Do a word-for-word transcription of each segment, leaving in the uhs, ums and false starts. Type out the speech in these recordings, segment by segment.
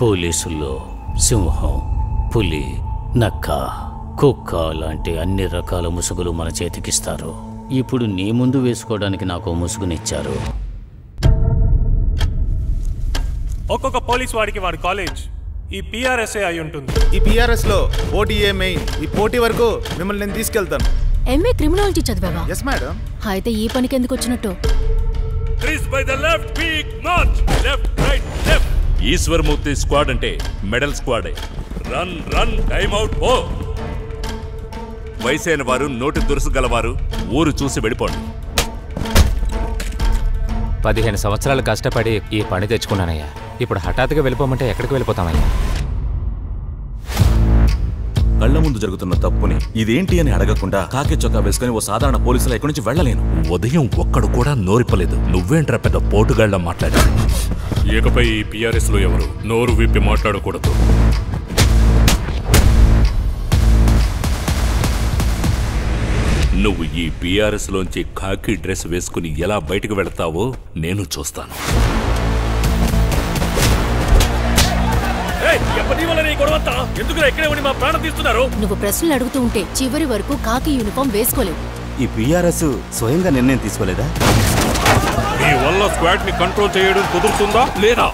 పోలీసుల్లో సింహం, పులి, నక్క, కుక్క లాంటి అన్ని రకాల ముసుగులు మన చేతికిస్తారు. ఇప్పుడు నీ ముందు వేసుకోవడానికి నాకు ముసుగునిచ్చారు. ఒక్కొక్క పోలీస్ వాడికి వాడి కాలేజ్ ఈ పిఆర్ఎస్ అయి ఉంటుంది. ఈ పిఆర్ఎస్ లో ఓటీఏ మెయిన్. ఈ పోటీ వరకు మిమ్మల్ని నేను తీసుకెళ్తాను. ఎంఏ క్రిమినాలజీ చదివావా? yes madam. అయితే ఈ పనికి ఎందుకు వచ్చినట్టు? Trees by the left, big march. Left, right, left. Eshwarmurthy squad అంటే మెడల్ స్క్వాడే. రన్ రన్ టైమ్ అవుట్ పో. వయసైన వారు, నోటి దురుసు గలవారు ఊరు చూసి వెళ్ళిపోండి. పదిహేను సంవత్సరాలు కష్టపడి ఈ పని తెచ్చుకున్నానయ్యా. ఇప్పుడు హఠాత్తుగా వెళ్ళిపోమంటే ఎక్కడికి వెళ్ళిపోతామయ్యా? కళ్ళ ముందు జరుగుతున్న తప్పుని ఇదేంటి అని అడగకుండా కాకి చొక్కా వేసుకుని ఓ సాధారణ పోలీసులు ఇక్కడి నుంచి వెళ్ళలేను. ఉదయం ఒక్కడు కూడా నోరిపలేదు. నువ్వేంట్రా పెద్ద పోటుగాళ్ళ మాట్లాడారు. ఇకపై ఈ పిఆర్ఎస్ లో ఎవరు నోరు విప్పి మాట్లాడకూడదు. నువ్వు ఈ పిఆర్ఎస్ లోంచి కాకి డ్రెస్ వేసుకుని ఎలా బయటకు వెళతావో నేను చూస్తాను. నువ్వు ప్రశ్నలు అడుగుతూ ఉంటే చివరి వరకు కాకి యూనిఫామ్ వేసుకోలేవు. ఈ పిఆర్ఎస్ స్వయంగా నిర్ణయం తీసుకోలేదా? మీ వల్ల స్క్వాడ్ ని కంట్రోల్ చేయడం కుదురుతుందా లేదా?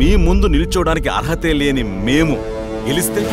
మీ ముందు నిల్చోడానికి అర్హతే లేని మేము గెలిస్తే